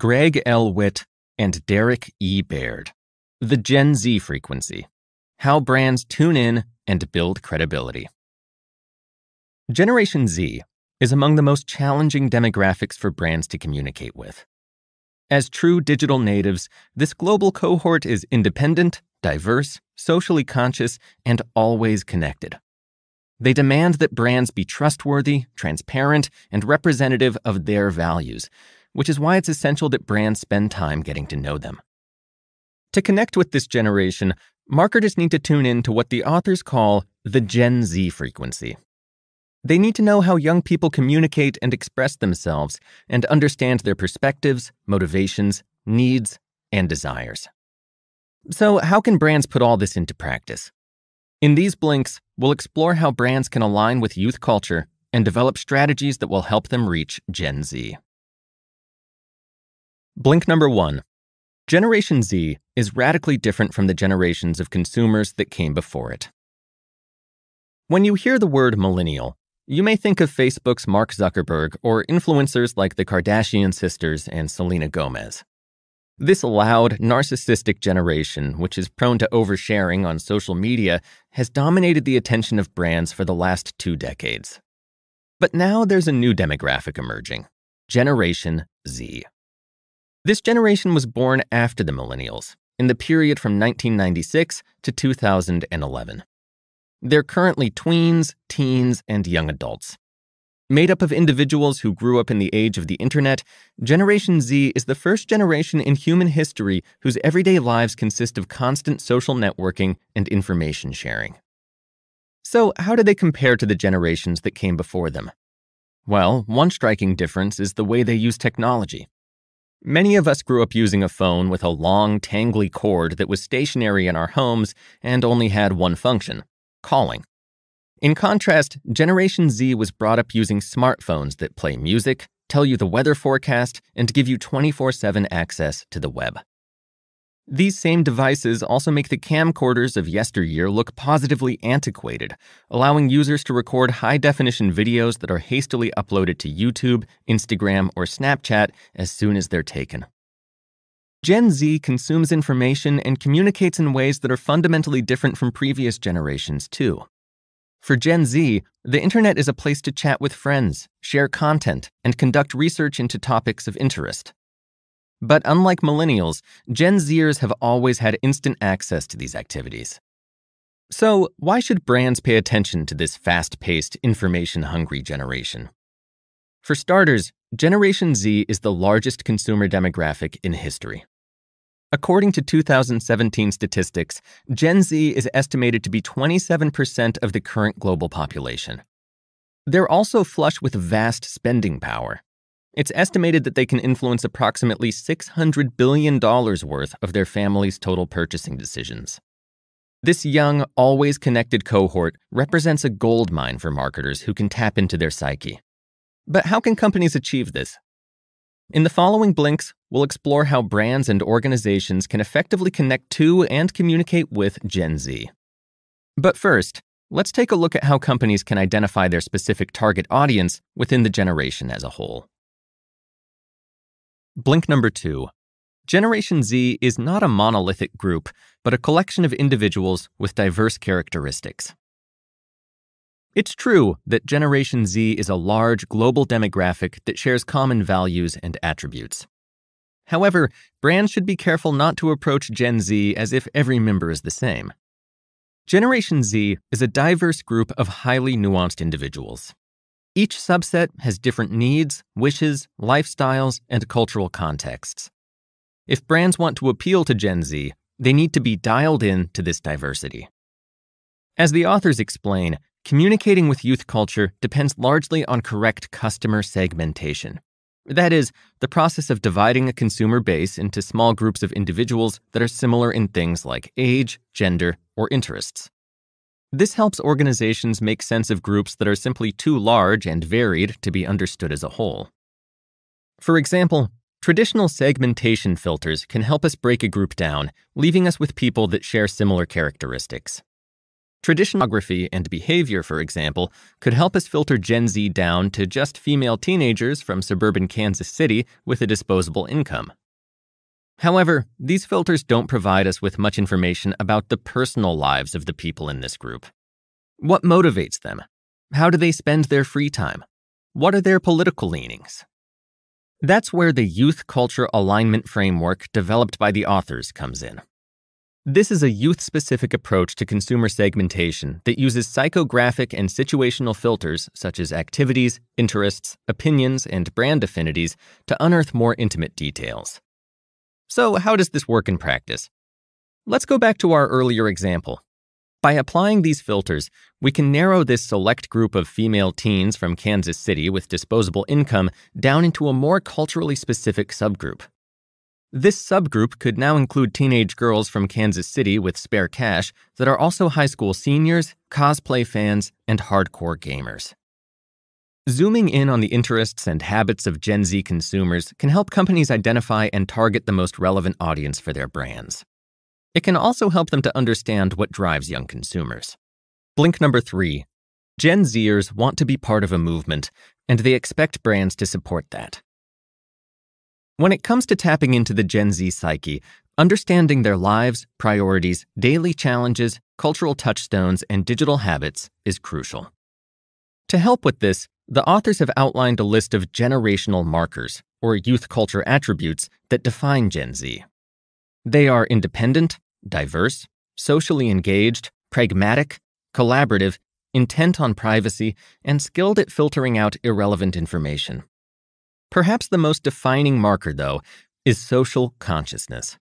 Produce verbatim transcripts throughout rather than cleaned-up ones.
Gregg L. Witt, and Derek E. Baird. The Gen Z Frequency: How Brands Tune In and Build Credibility. Generation Z is among the most challenging demographics for brands to communicate with. As true digital natives, this global cohort is independent, diverse, socially conscious, and always connected. They demand that brands be trustworthy, transparent, and representative of their values, which is why it's essential that brands spend time getting to know them. To connect with this generation, marketers need to tune in to what the authors call the Gen Z frequency. They need to know how young people communicate and express themselves and understand their perspectives, motivations, needs, and desires. So, how can brands put all this into practice? In these blinks, we'll explore how brands can align with youth culture and develop strategies that will help them reach Gen Z. Blink number one. Generation Z is radically different from the generations of consumers that came before it. When you hear the word millennial, you may think of Facebook's Mark Zuckerberg or influencers like the Kardashian sisters and Selena Gomez. This loud, narcissistic generation, which is prone to oversharing on social media, has dominated the attention of brands for the last two decades. But now there's a new demographic emerging: Generation Z. This generation was born after the millennials, in the period from nineteen ninety-six to two thousand eleven. They're currently tweens, teens, and young adults. Made up of individuals who grew up in the age of the internet, Generation Z is the first generation in human history whose everyday lives consist of constant social networking and information sharing. So, how do they compare to the generations that came before them? Well, one striking difference is the way they use technology. Many of us grew up using a phone with a long, tangly cord that was stationary in our homes and only had one function: calling. In contrast, Generation Z was brought up using smartphones that play music, tell you the weather forecast, and give you twenty-four seven access to the web. These same devices also make the camcorders of yesteryear look positively antiquated, allowing users to record high-definition videos that are hastily uploaded to YouTube, Instagram, or Snapchat as soon as they're taken. Gen Z consumes information and communicates in ways that are fundamentally different from previous generations, too. For Gen Z, the internet is a place to chat with friends, share content, and conduct research into topics of interest. But unlike millennials, Gen Zers have always had instant access to these activities. So, why should brands pay attention to this fast-paced, information-hungry generation? For starters, Generation Z is the largest consumer demographic in history. According to two thousand seventeen statistics, Gen Z is estimated to be twenty-seven percent of the current global population. They're also flush with vast spending power. It's estimated that they can influence approximately six hundred billion dollars worth of their family's total purchasing decisions. This young, always connected cohort represents a goldmine for marketers who can tap into their psyche. But how can companies achieve this? In the following blinks, we'll explore how brands and organizations can effectively connect to and communicate with Gen Z. But first, let's take a look at how companies can identify their specific target audience within the generation as a whole. Blink number two. Generation Z is not a monolithic group, but a collection of individuals with diverse characteristics. It's true that Generation Z is a large global demographic that shares common values and attributes. However, brands should be careful not to approach Gen Z as if every member is the same. Generation Z is a diverse group of highly nuanced individuals. Each subset has different needs, wishes, lifestyles, and cultural contexts. If brands want to appeal to Gen Z, they need to be dialed in to this diversity. As the authors explain, communicating with youth culture depends largely on correct customer segmentation. That is, the process of dividing a consumer base into small groups of individuals that are similar in things like age, gender, or interests. This helps organizations make sense of groups that are simply too large and varied to be understood as a whole. For example, traditional segmentation filters can help us break a group down, leaving us with people that share similar characteristics. Traditionography and behavior, for example, could help us filter Gen Z down to just female teenagers from suburban Kansas City with a disposable income. However, these filters don't provide us with much information about the personal lives of the people in this group. What motivates them? How do they spend their free time? What are their political leanings? That's where the youth culture alignment framework developed by the authors comes in. This is a youth-specific approach to consumer segmentation that uses psychographic and situational filters such as activities, interests, opinions, and brand affinities to unearth more intimate details. So how does this work in practice? Let's go back to our earlier example. By applying these filters, we can narrow this select group of female teens from Kansas City with disposable income down into a more culturally specific subgroup. This subgroup could now include teenage girls from Kansas City with spare cash that are also high school seniors, cosplay fans, and hardcore gamers. Zooming in on the interests and habits of Gen Z consumers can help companies identify and target the most relevant audience for their brands. It can also help them to understand what drives young consumers. Blink number three. Gen Zers want to be part of a movement, and they expect brands to support that. When it comes to tapping into the Gen Z psyche, understanding their lives, priorities, daily challenges, cultural touchstones, and digital habits is crucial. To help with this, the authors have outlined a list of generational markers, or youth culture attributes, that define Gen Z. They are independent, diverse, socially engaged, pragmatic, collaborative, intent on privacy, and skilled at filtering out irrelevant information. Perhaps the most defining marker, though, is social consciousness.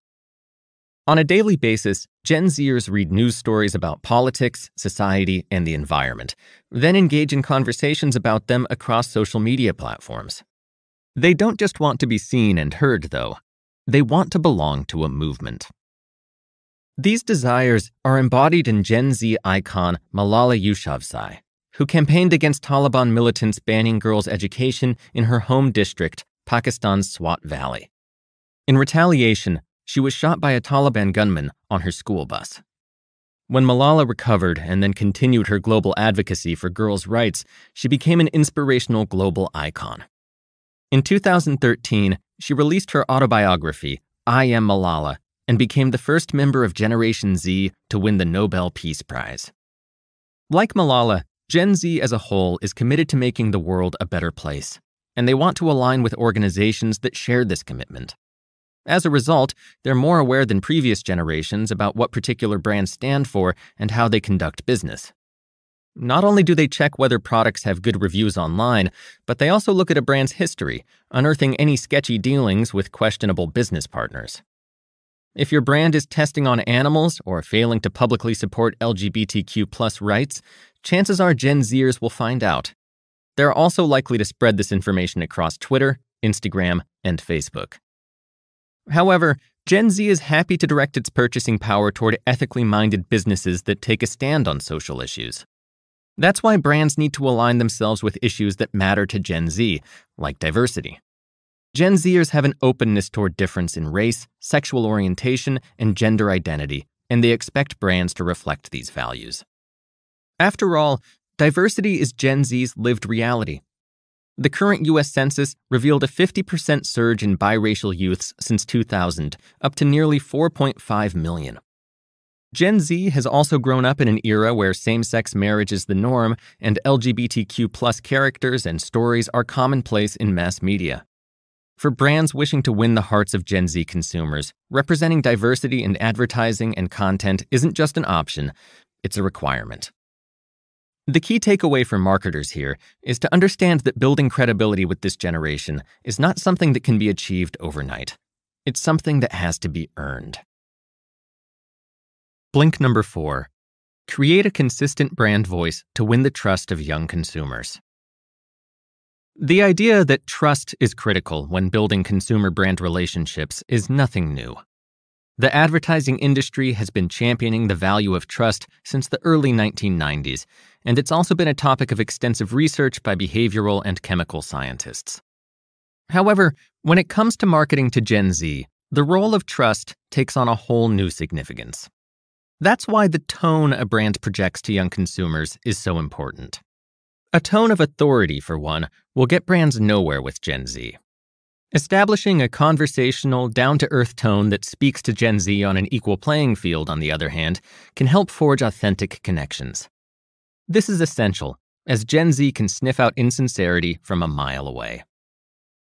On a daily basis, Gen Zers read news stories about politics, society, and the environment, then engage in conversations about them across social media platforms. They don't just want to be seen and heard, though. They want to belong to a movement. These desires are embodied in Gen Z icon Malala Yousafzai, who campaigned against Taliban militants banning girls' education in her home district, Pakistan's Swat Valley. In retaliation, she was shot by a Taliban gunman on her school bus. When Malala recovered and then continued her global advocacy for girls' rights, she became an inspirational global icon. In two thousand thirteen, she released her autobiography, I Am Malala, and became the first member of Generation Z to win the Nobel Peace Prize. Like Malala, Gen Z as a whole is committed to making the world a better place, and they want to align with organizations that share this commitment. As a result, they're more aware than previous generations about what particular brands stand for and how they conduct business. Not only do they check whether products have good reviews online, but they also look at a brand's history, unearthing any sketchy dealings with questionable business partners. If your brand is testing on animals or failing to publicly support L G B T Q plus rights, chances are Gen Zers will find out. They're also likely to spread this information across Twitter, Instagram, and Facebook. However, Gen Z is happy to direct its purchasing power toward ethically minded businesses that take a stand on social issues. That's why brands need to align themselves with issues that matter to Gen Z, like diversity. Gen Zers have an openness toward difference in race, sexual orientation, and gender identity, and they expect brands to reflect these values. After all, diversity is Gen Z's lived reality. The current U S Census revealed a fifty percent surge in biracial youths since two thousand, up to nearly four point five million. Gen Z has also grown up in an era where same-sex marriage is the norm and L G B T Q plus characters and stories are commonplace in mass media. For brands wishing to win the hearts of Gen Z consumers, representing diversity in advertising and content isn't just an option, it's a requirement. The key takeaway for marketers here is to understand that building credibility with this generation is not something that can be achieved overnight. It's something that has to be earned. Blink number four. Create a consistent brand voice to win the trust of young consumers. The idea that trust is critical when building consumer brand relationships is nothing new. The advertising industry has been championing the value of trust since the early nineteen nineties, and it's also been a topic of extensive research by behavioral and chemical scientists. However, when it comes to marketing to Gen Z, the role of trust takes on a whole new significance. That's why the tone a brand projects to young consumers is so important. A tone of authority, for one, will get brands nowhere with Gen Z. Establishing a conversational, down-to-earth tone that speaks to Gen Z on an equal playing field, on the other hand, can help forge authentic connections. This is essential, as Gen Z can sniff out insincerity from a mile away.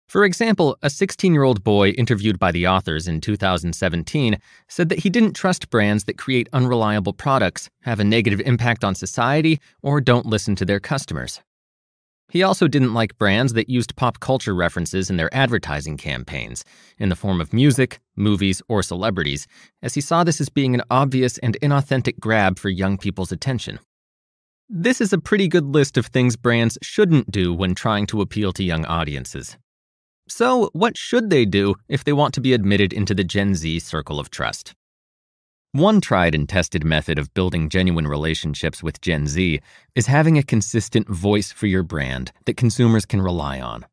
For example, a sixteen-year-old boy interviewed by the authors in two thousand seventeen said that he didn't trust brands that create unreliable products, have a negative impact on society, or don't listen to their customers. He also didn't like brands that used pop culture references in their advertising campaigns, in the form of music, movies, or celebrities, as he saw this as being an obvious and inauthentic grab for young people's attention. This is a pretty good list of things brands shouldn't do when trying to appeal to young audiences. So, what should they do if they want to be admitted into the Gen Z circle of trust? One tried and tested method of building genuine relationships with Gen Z is having a consistent voice for your brand that consumers can rely on.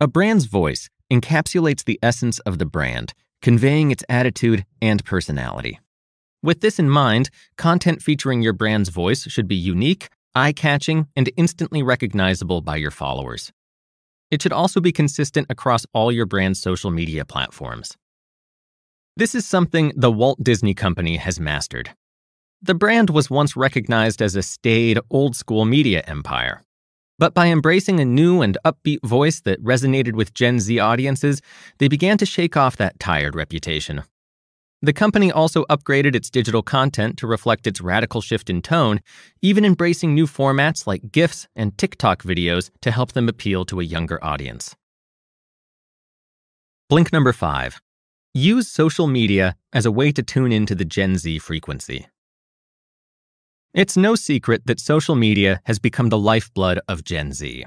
A brand's voice encapsulates the essence of the brand, conveying its attitude and personality. With this in mind, content featuring your brand's voice should be unique, eye-catching, and instantly recognizable by your followers. It should also be consistent across all your brand's social media platforms. This is something the Walt Disney Company has mastered. The brand was once recognized as a staid, old-school media empire. But by embracing a new and upbeat voice that resonated with Gen Z audiences, they began to shake off that tired reputation. The company also upgraded its digital content to reflect its radical shift in tone, even embracing new formats like GIFs and TikTok videos to help them appeal to a younger audience. Blink number five. Use social media as a way to tune into the Gen Z frequency. It's no secret that social media has become the lifeblood of Gen Z.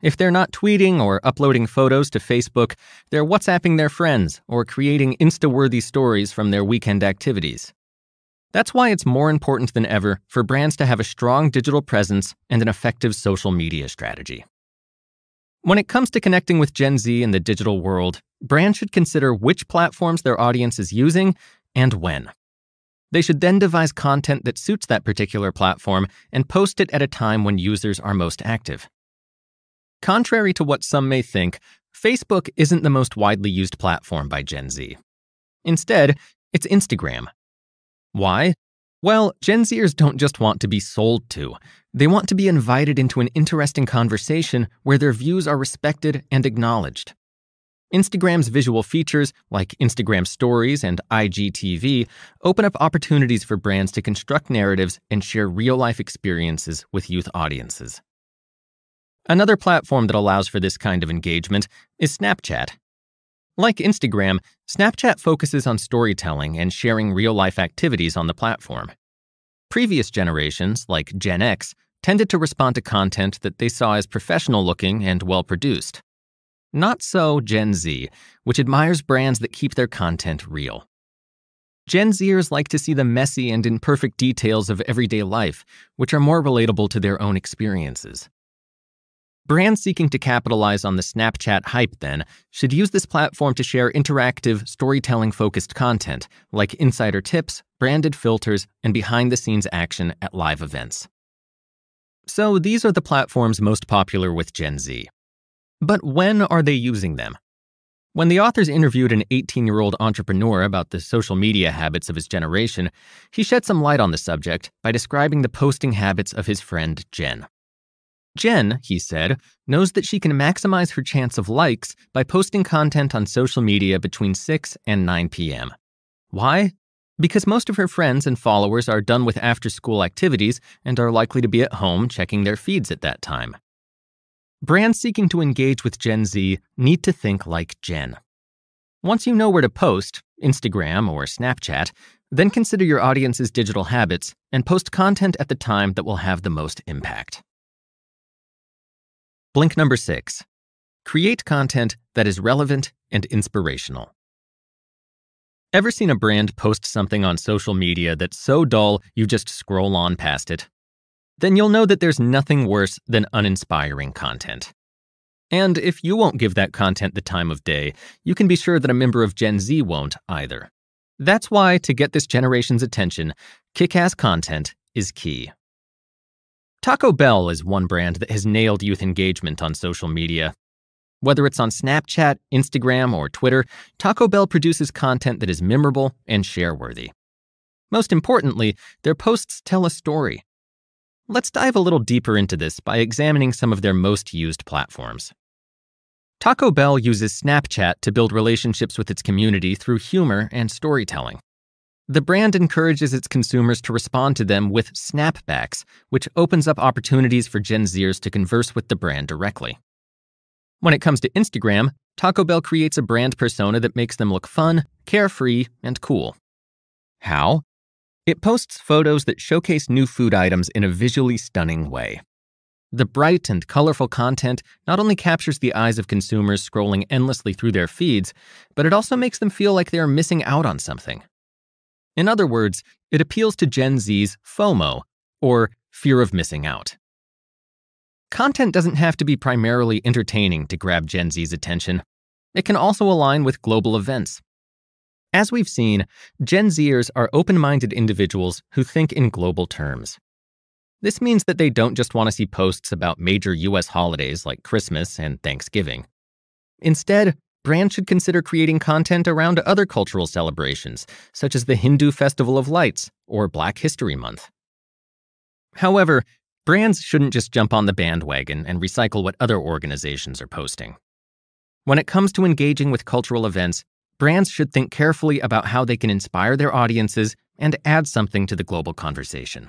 If they're not tweeting or uploading photos to Facebook, they're WhatsApping their friends or creating Insta-worthy stories from their weekend activities. That's why it's more important than ever for brands to have a strong digital presence and an effective social media strategy. When it comes to connecting with Gen Z in the digital world, brands should consider which platforms their audience is using and when. They should then devise content that suits that particular platform and post it at a time when users are most active. Contrary to what some may think, Facebook isn't the most widely used platform by Gen Z. Instead, it's Instagram. Why? Well, Gen Zers don't just want to be sold to. They want to be invited into an interesting conversation where their views are respected and acknowledged. Instagram's visual features, like Instagram Stories and I G T V, open up opportunities for brands to construct narratives and share real-life experiences with youth audiences. Another platform that allows for this kind of engagement is Snapchat. Like Instagram, Snapchat focuses on storytelling and sharing real-life activities on the platform. Previous generations, like Gen X, tended to respond to content that they saw as professional-looking and well-produced. Not so Gen Z, which admires brands that keep their content real. Gen Zers like to see the messy and imperfect details of everyday life, which are more relatable to their own experiences. Brands seeking to capitalize on the Snapchat hype, then, should use this platform to share interactive, storytelling-focused content, like insider tips, branded filters, and behind-the-scenes action at live events. So these are the platforms most popular with Gen Z. But when are they using them? When the authors interviewed an eighteen-year-old entrepreneur about the social media habits of his generation, he shed some light on the subject by describing the posting habits of his friend Jen. Jen, he said, knows that she can maximize her chance of likes by posting content on social media between six and nine p m Why? Because most of her friends and followers are done with after-school activities and are likely to be at home checking their feeds at that time. Brands seeking to engage with Gen Z need to think like Jen. Once you know where to post, Instagram or Snapchat, then consider your audience's digital habits and post content at the time that will have the most impact. Blink number six, create content that is relevant and inspirational. Ever seen a brand post something on social media that's so dull you just scroll on past it? Then you'll know that there's nothing worse than uninspiring content. And if you won't give that content the time of day, you can be sure that a member of Gen Z won't either. That's why, to get this generation's attention, kick-ass content is key. Taco Bell is one brand that has nailed youth engagement on social media. Whether it's on Snapchat, Instagram, or Twitter, Taco Bell produces content that is memorable and share-worthy. Most importantly, their posts tell a story. Let's dive a little deeper into this by examining some of their most used platforms. Taco Bell uses Snapchat to build relationships with its community through humor and storytelling. The brand encourages its consumers to respond to them with snapbacks, which opens up opportunities for Gen Zers to converse with the brand directly. When it comes to Instagram, Taco Bell creates a brand persona that makes them look fun, carefree, and cool. How? It posts photos that showcase new food items in a visually stunning way. The bright and colorful content not only captures the eyes of consumers scrolling endlessly through their feeds, but it also makes them feel like they are missing out on something. In other words, it appeals to Gen Z's FOMO, or fear of missing out. Content doesn't have to be primarily entertaining to grab Gen Z's attention. It can also align with global events. As we've seen, Gen Zers are open-minded individuals who think in global terms. This means that they don't just want to see posts about major U S holidays like Christmas and Thanksgiving. Instead, brands should consider creating content around other cultural celebrations, such as the Hindu Festival of Lights or Black History Month. However, brands shouldn't just jump on the bandwagon and recycle what other organizations are posting. When it comes to engaging with cultural events, brands should think carefully about how they can inspire their audiences and add something to the global conversation.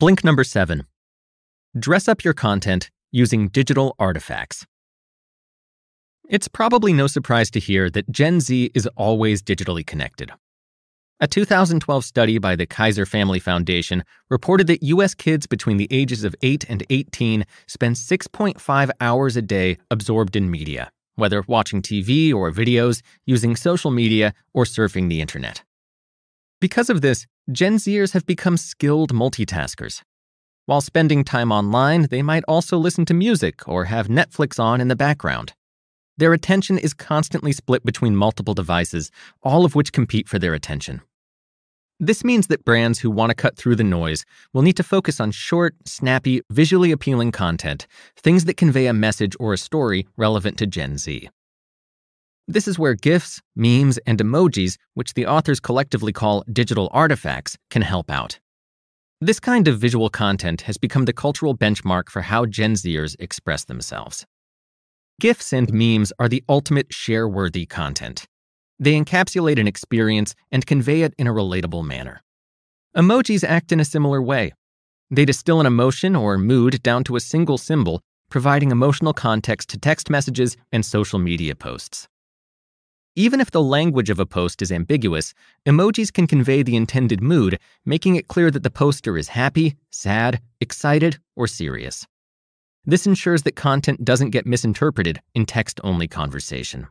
Blink number seven. Dress up your content using digital artifacts. It's probably no surprise to hear that Gen Z is always digitally connected. A two thousand twelve study by the Kaiser Family Foundation reported that U S kids between the ages of eight and eighteen spend six point five hours a day absorbed in media, whether watching T V or videos, using social media, or surfing the internet. Because of this, Gen Zers have become skilled multitaskers. While spending time online, they might also listen to music or have Netflix on in the background. Their attention is constantly split between multiple devices, all of which compete for their attention. This means that brands who want to cut through the noise will need to focus on short, snappy, visually appealing content, things that convey a message or a story relevant to Gen Z. This is where GIFs, memes, and emojis, which the authors collectively call digital artifacts, can help out. This kind of visual content has become the cultural benchmark for how Gen Zers express themselves. GIFs and memes are the ultimate share-worthy content. They encapsulate an experience and convey it in a relatable manner. Emojis act in a similar way. They distill an emotion or mood down to a single symbol, providing emotional context to text messages and social media posts. Even if the language of a post is ambiguous, emojis can convey the intended mood, making it clear that the poster is happy, sad, excited, or serious. This ensures that content doesn't get misinterpreted in text-only conversation.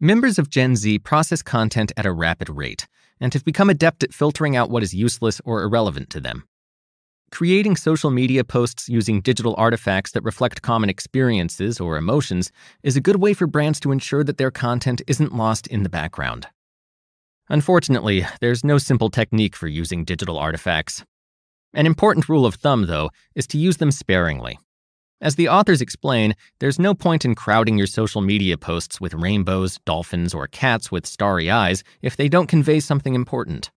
Members of Gen Z process content at a rapid rate and have become adept at filtering out what is useless or irrelevant to them. Creating social media posts using digital artifacts that reflect common experiences or emotions is a good way for brands to ensure that their content isn't lost in the background. Unfortunately, there's no simple technique for using digital artifacts. An important rule of thumb, though, is to use them sparingly. As the authors explain, there's no point in crowding your social media posts with rainbows, dolphins, or cats with starry eyes if they don't convey something important.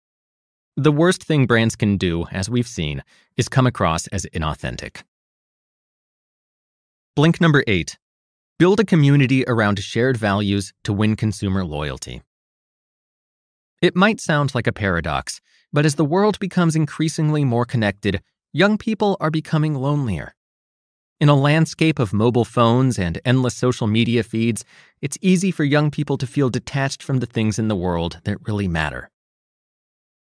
The worst thing brands can do, as we've seen, is come across as inauthentic. Blink number eight. Build a community around shared values to win consumer loyalty. It might sound like a paradox, but as the world becomes increasingly more connected, young people are becoming lonelier. In a landscape of mobile phones and endless social media feeds, it's easy for young people to feel detached from the things in the world that really matter.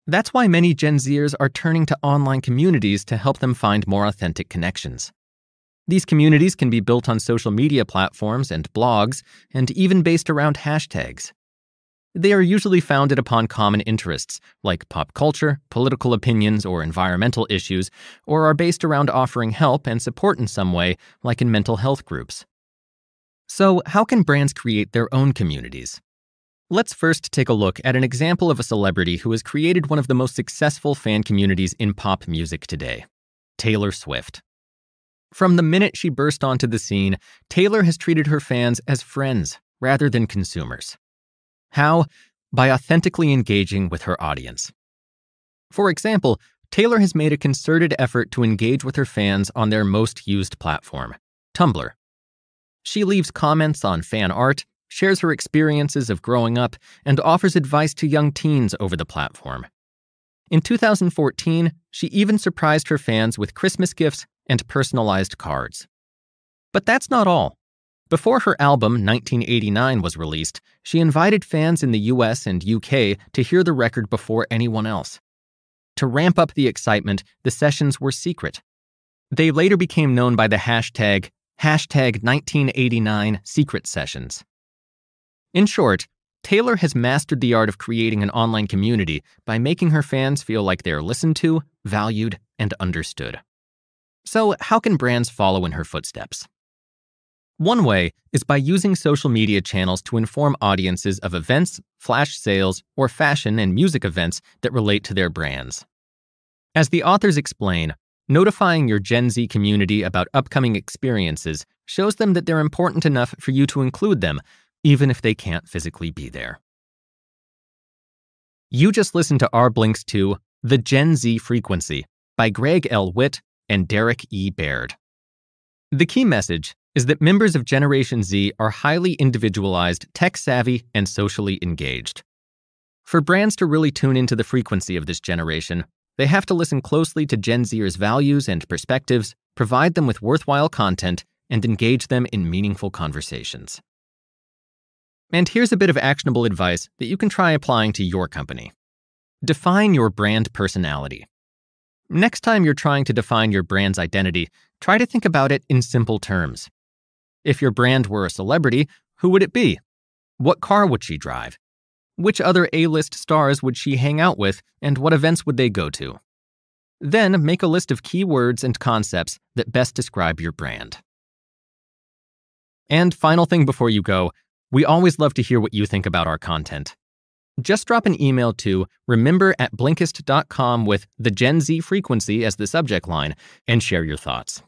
That's why many Gen Zers are turning to online communities to help them find more authentic connections. These communities can be built on social media platforms and blogs, and even based around hashtags. They are usually founded upon common interests, like pop culture, political opinions, or environmental issues, or are based around offering help and support in some way, like in mental health groups. So, how can brands create their own communities? Let's first take a look at an example of a celebrity who has created one of the most successful fan communities in pop music today, Taylor Swift. From the minute she burst onto the scene, Taylor has treated her fans as friends rather than consumers. How? By authentically engaging with her audience. For example, Taylor has made a concerted effort to engage with her fans on their most used platform, Tumblr. She leaves comments on fan art, shares her experiences of growing up, and offers advice to young teens over the platform. In two thousand fourteen, she even surprised her fans with Christmas gifts and personalized cards. But that's not all. Before her album nineteen eighty-nine was released, she invited fans in the U S and U K to hear the record before anyone else. To ramp up the excitement, the sessions were secret. They later became known by the hashtag, hashtag nineteen eighty-nine secret sessions. In short, Taylor has mastered the art of creating an online community by making her fans feel like they're listened to, valued, and understood. So, how can brands follow in her footsteps? One way is by using social media channels to inform audiences of events, flash sales, or fashion and music events that relate to their brands. As the authors explain, notifying your Gen Z community about upcoming experiences shows them that they're important enough for you to include them, even if they can't physically be there. You just listened to our blinks to The Gen Z Frequency by Gregg L. Witt and Derek E. Baird. The key message is that members of Generation Z are highly individualized, tech-savvy, and socially engaged. For brands to really tune into the frequency of this generation, they have to listen closely to Gen Zers' values and perspectives, provide them with worthwhile content, and engage them in meaningful conversations. And here's a bit of actionable advice that you can try applying to your company. Define your brand personality. Next time you're trying to define your brand's identity, try to think about it in simple terms. If your brand were a celebrity, who would it be? What car would she drive? Which other A-list stars would she hang out with, and what events would they go to? Then make a list of keywords and concepts that best describe your brand. And final thing before you go, we always love to hear what you think about our content. Just drop an email to remember at blinkist dot com with the Gen Z Frequency as the subject line and share your thoughts.